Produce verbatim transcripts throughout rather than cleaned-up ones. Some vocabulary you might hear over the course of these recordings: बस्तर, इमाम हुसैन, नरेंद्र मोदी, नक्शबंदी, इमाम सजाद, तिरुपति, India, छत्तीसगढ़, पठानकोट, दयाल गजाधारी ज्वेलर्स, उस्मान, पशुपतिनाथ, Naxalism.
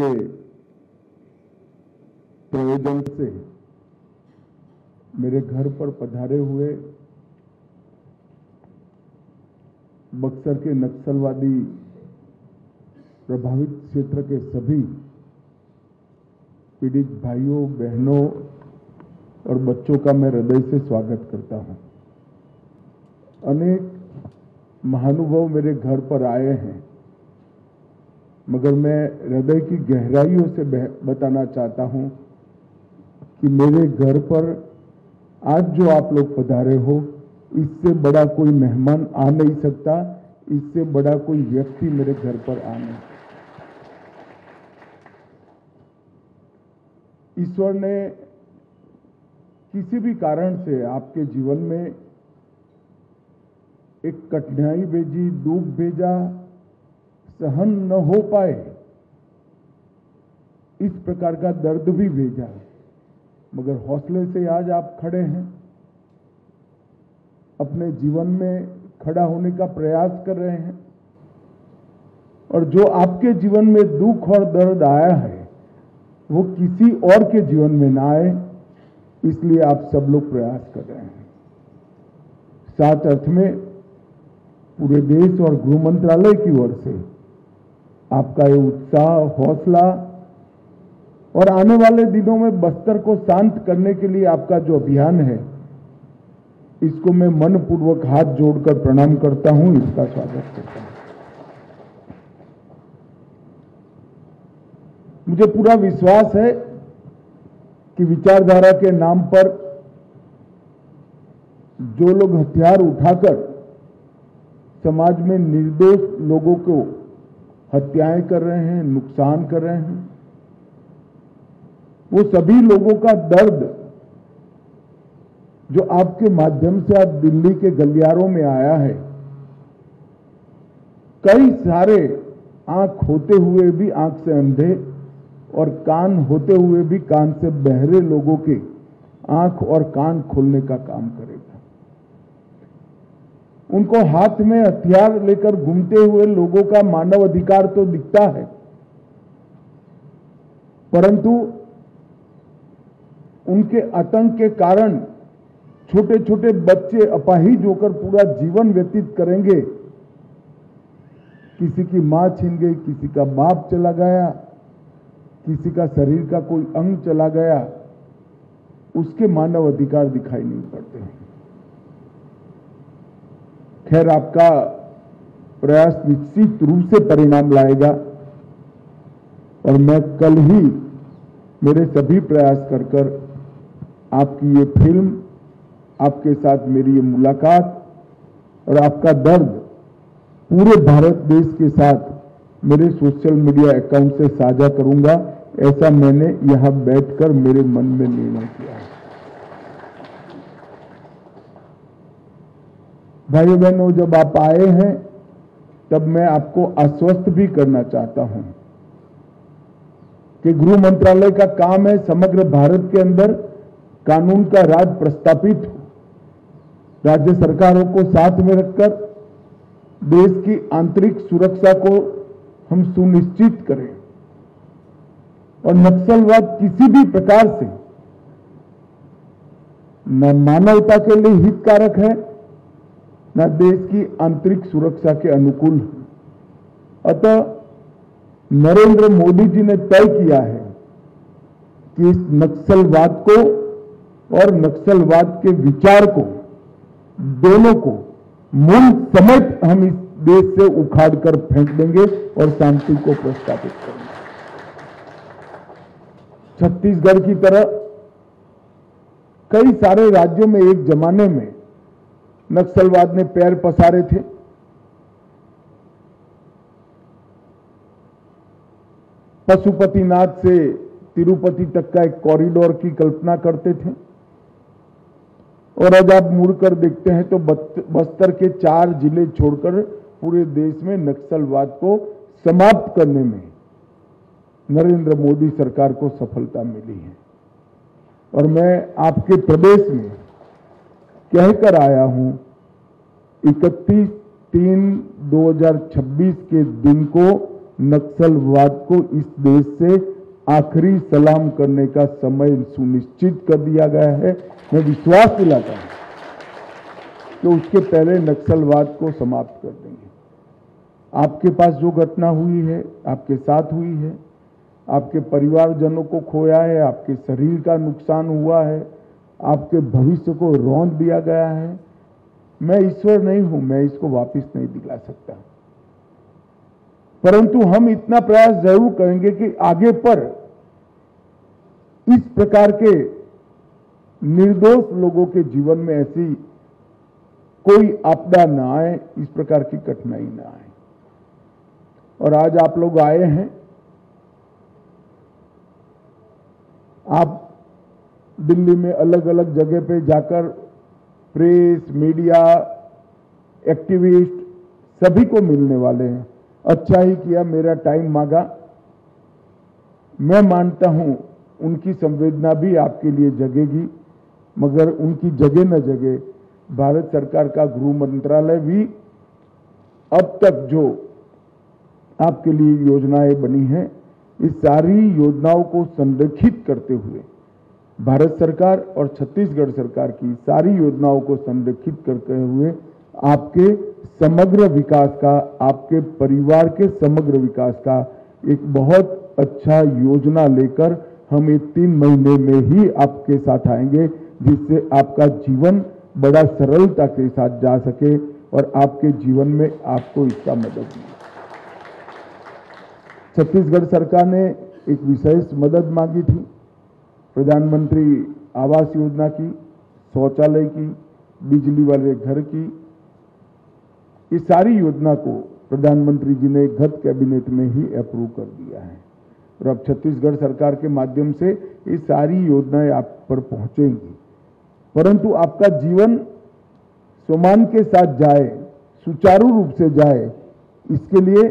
के प्रयोजन से मेरे घर पर पधारे हुए बक्सर के नक्सलवादी प्रभावित क्षेत्र के सभी पीड़ित भाइयों, बहनों और बच्चों का मैं हृदय से स्वागत करता हूं। अनेक महानुभाव मेरे घर पर आए हैं, मगर मैं हृदय की गहराइयों से बताना चाहता हूं कि मेरे घर पर आज जो आप लोग पधारे हो, इससे बड़ा कोई मेहमान आ नहीं सकता, इससे बड़ा कोई व्यक्ति मेरे घर पर आ नहीं। ईश्वर ने किसी भी कारण से आपके जीवन में एक कठिनाई भेजी, दुख भेजा, सहन न हो पाए, इस प्रकार का दर्द भी भेजा, मगर हौसले से आज आप खड़े हैं, अपने जीवन में खड़ा होने का प्रयास कर रहे हैं। और जो आपके जीवन में दुख और दर्द आया है, वो किसी और के जीवन में ना आए, इसलिए आप सब लोग प्रयास कर रहे हैं। साथ अर्थ में पूरे देश और गृह मंत्रालय की ओर से आपका ये उत्साह, हौसला और आने वाले दिनों में बस्तर को शांत करने के लिए आपका जो अभियान है, इसको मैं मनपूर्वक हाथ जोड़कर प्रणाम करता हूं, इसका स्वागत करता हूं। मुझे पूरा विश्वास है कि विचारधारा के नाम पर जो लोग हथियार उठाकर समाज में निर्दोष लोगों को हत्याएं कर रहे हैं, नुकसान कर रहे हैं, वो सभी लोगों का दर्द जो आपके माध्यम से आज दिल्ली के गलियारों में आया है, कई सारे आंख होते हुए भी आंख से अंधे और कान होते हुए भी कान से बहरे लोगों के आंख और कान खोलने का काम करेगा। उनको हाथ में हथियार लेकर घूमते हुए लोगों का मानव अधिकार तो दिखता है, परंतु उनके आतंक के कारण छोटे छोटे बच्चे अपाहिज होकर पूरा जीवन व्यतीत करेंगे। किसी की मां छिन गई, किसी का बाप चला गया, किसी का शरीर का कोई अंग चला गया, उसके मानव अधिकार दिखाई नहीं पड़ते हैं। खैर, आपका प्रयास निश्चित रूप से परिणाम लाएगा और मैं कल ही मेरे सभी प्रयास कर कर आपकी ये फिल्म, आपके साथ मेरी ये मुलाकात और आपका दर्द पूरे भारत देश के साथ मेरे सोशल मीडिया अकाउंट से साझा करूंगा, ऐसा मैंने यहां बैठकर मेरे मन में निर्णय किया है। भाइयों बहनों, जब आप आए हैं तब मैं आपको आश्वस्त भी करना चाहता हूं कि गृह मंत्रालय का काम है समग्र भारत के अंदर कानून का राज प्रस्थापित हो। राज्य सरकारों को साथ में रखकर देश की आंतरिक सुरक्षा को हम सुनिश्चित करें और नक्सलवाद किसी भी प्रकार से न मानवता के लिए हितकारक है, न देश की आंतरिक सुरक्षा के अनुकूल है। अतः नरेंद्र मोदी जी ने तय किया है कि इस नक्सलवाद को और नक्सलवाद के विचार को, दोनों को मूल समेत हम इस देश से उखाड़ कर फेंक देंगे और शांति को प्रस्तावित करेंगे। छत्तीसगढ़ की तरह कई सारे राज्यों में एक जमाने में नक्सलवाद ने पैर पसारे थे। पशुपतिनाथ से तिरुपति तक का एक कॉरिडोर की कल्पना करते थे और अब आप मुड़कर देखते हैं तो बस्तर के चार जिले छोड़कर पूरे देश में नक्सलवाद को समाप्त करने में नरेंद्र मोदी सरकार को सफलता मिली है। और मैं आपके प्रदेश में कहकर आया हूं, इकतीस तीन दो हजार छब्बीस के दिन को नक्सलवाद को इस देश से आखिरी सलाम करने का समय सुनिश्चित कर दिया गया है। मैं विश्वास दिलाता हूं कि उसके पहले नक्सलवाद को समाप्त कर देंगे। आपके पास जो घटना हुई है, आपके साथ हुई है, आपके परिवारजनों को खोया है, आपके शरीर का नुकसान हुआ है, आपके भविष्य को रौंद दिया गया है, मैं ईश्वर नहीं हूं, मैं इसको वापस नहीं दिला सकता, परंतु हम इतना प्रयास जरूर करेंगे कि आगे पर इस प्रकार के निर्दोष लोगों के जीवन में ऐसी कोई आपदा ना आए, इस प्रकार की कठिनाई ना आए। और आज आप लोग आए हैं, आप दिल्ली में अलग अलग जगह पे जाकर प्रेस, मीडिया, एक्टिविस्ट सभी को मिलने वाले हैं। अच्छा ही किया मेरा टाइम मांगा। मैं मानता हूं उनकी संवेदना भी आपके लिए जगेगी, मगर उनकी जगह न जगे, भारत सरकार का गृह मंत्रालय भी अब तक जो आपके लिए योजनाएं बनी हैं, इस सारी योजनाओं को संरक्षित करते हुए भारत सरकार और छत्तीसगढ़ सरकार की सारी योजनाओं को संरक्षित करते हुए आपके समग्र विकास का, आपके परिवार के समग्र विकास का एक बहुत अच्छा योजना लेकर हम ये तीन महीने में ही आपके साथ आएंगे, जिससे आपका जीवन बड़ा सरलता के साथ जा सके और आपके जीवन में आपको इसका मदद मिले। छत्तीसगढ़ सरकार ने एक विशेष मदद मांगी थी, प्रधानमंत्री आवास योजना की, शौचालय की, बिजली वाले घर की, इस सारी योजना को प्रधानमंत्री जी ने गत कैबिनेट में ही अप्रूव कर दिया है और अब छत्तीसगढ़ सरकार के माध्यम से ये सारी योजनाएं आप पर पहुंचेंगी। परंतु आपका जीवन सम्मान के साथ जाए, सुचारू रूप से जाए, इसके लिए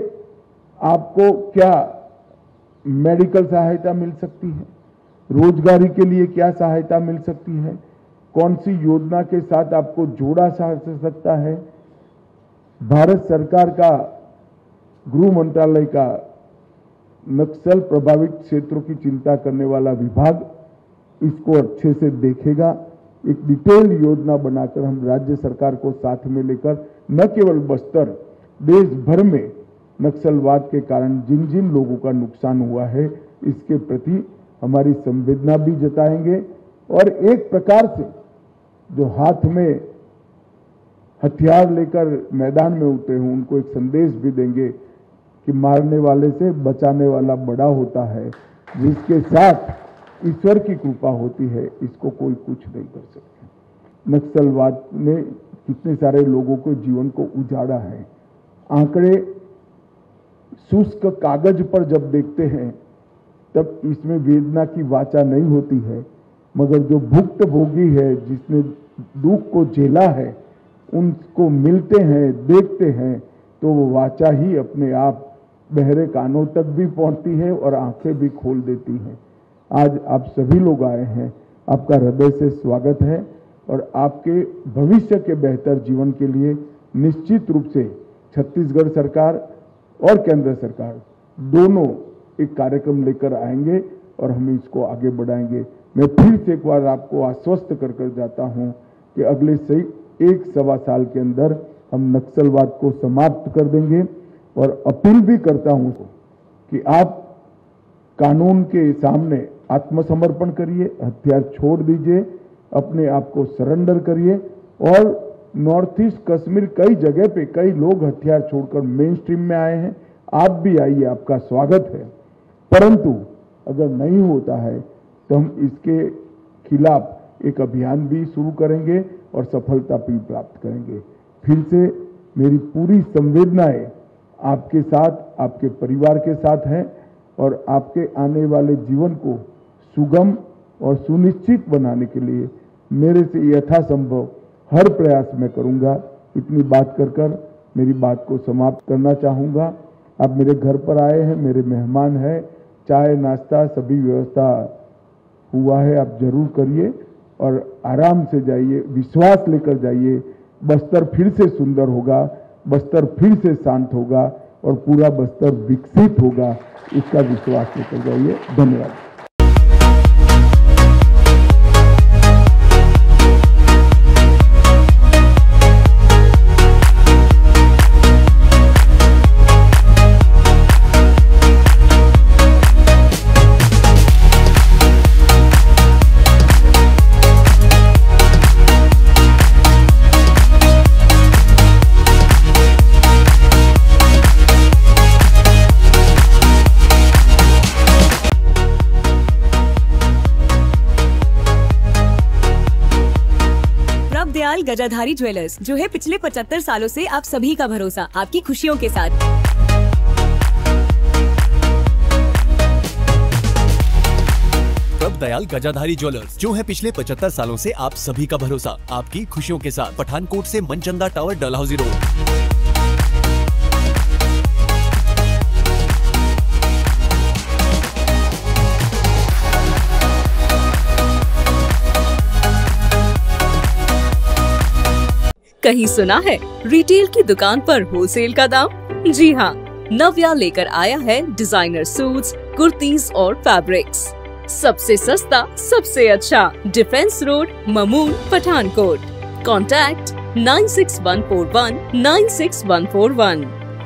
आपको क्या मेडिकल सहायता मिल सकती है, रोजगारी के लिए क्या सहायता मिल सकती है, कौन सी योजना के साथ आपको जोड़ा जा सकता है, भारत सरकार का, गृह मंत्रालय का नक्सल प्रभावित क्षेत्रों की चिंता करने वाला विभाग इसको अच्छे से देखेगा। एक डिटेल योजना बनाकर हम राज्य सरकार को साथ में लेकर न केवल बस्तर, देश भर में नक्सलवाद के कारण जिन जिन लोगों का नुकसान हुआ है इसके प्रति हमारी संवेदना भी जताएंगे और एक प्रकार से जो हाथ में हथियार लेकर मैदान में उतरे हों उनको एक संदेश भी देंगे कि मारने वाले से बचाने वाला बड़ा होता है, जिसके साथ ईश्वर की कृपा होती है, इसको कोई कुछ नहीं कर सकता। नक्सलवाद ने कितने सारे लोगों के जीवन को उजाड़ा है। आंकड़े शुष्क कागज पर जब देखते हैं तब इसमें वेदना की वाचा नहीं होती है, मगर जो भुक्त भोगी है, जिसने दुख को झेला है, उनको मिलते हैं, देखते हैं तो वो वाचा ही अपने आप बहरे कानों तक भी पहुंचती है और आंखें भी खोल देती हैं। आज आप सभी लोग आए हैं, आपका हृदय से स्वागत है और आपके भविष्य के बेहतर जीवन के लिए निश्चित रूप से छत्तीसगढ़ सरकार और केंद्र सरकार दोनों एक कार्यक्रम लेकर आएंगे और हम इसको आगे बढ़ाएंगे। मैं फिर से एक बार आपको आश्वस्त कर कर जाता हूं कि अगले से एक सवा साल के अंदर हम नक्सलवाद को समाप्त कर देंगे और अपील भी करता हूं कि आप कानून के सामने आत्मसमर्पण करिए, हथियार छोड़ दीजिए, अपने आप को सरेंडर करिए। और नॉर्थ ईस्ट कश्मीर कई जगह पे कई लोग हथियार छोड़कर मेन स्ट्रीम में आए हैं, आप भी आइए, आपका स्वागत है, परंतु अगर नहीं होता है तो हम इसके खिलाफ एक अभियान भी शुरू करेंगे और सफलता भी प्राप्त करेंगे। फिर से मेरी पूरी संवेदनाएं आपके साथ, आपके परिवार के साथ हैं और आपके आने वाले जीवन को सुगम और सुनिश्चित बनाने के लिए मेरे से यथासंभव हर प्रयास मैं करूंगा। इतनी बात कर कर मेरी बात को समाप्त करना चाहूँगा। आप मेरे घर पर आए हैं, मेरे मेहमान हैं, चाय नाश्ता सभी व्यवस्था हुआ है, आप जरूर करिए और आराम से जाइए, विश्वास लेकर जाइए। बस्तर फिर से सुंदर होगा, बस्तर फिर से शांत होगा और पूरा बस्तर विकसित होगा, इसका विश्वास लेकर जाइए। धन्यवाद। गजाधारी ज्वेलर्स जो है पिछले पचहत्तर सालों से आप सभी का भरोसा, आपकी खुशियों के साथ। दयाल गजाधारी ज्वेलर्स जो है पिछले पचहत्तर सालों से आप सभी का भरोसा, आपकी खुशियों के साथ। पठानकोट से मनचंदा टावर, डलहौजी रोड। कहीं सुना है रिटेल की दुकान पर होलसेल का दाम? जी हाँ, नव्या लेकर आया है डिजाइनर सूट्स, कुर्तीज और फैब्रिक्स। सबसे सस्ता, सबसे अच्छा। Defence road, Mamun, पठानकोट। Contact nine six one four one nine six one four one.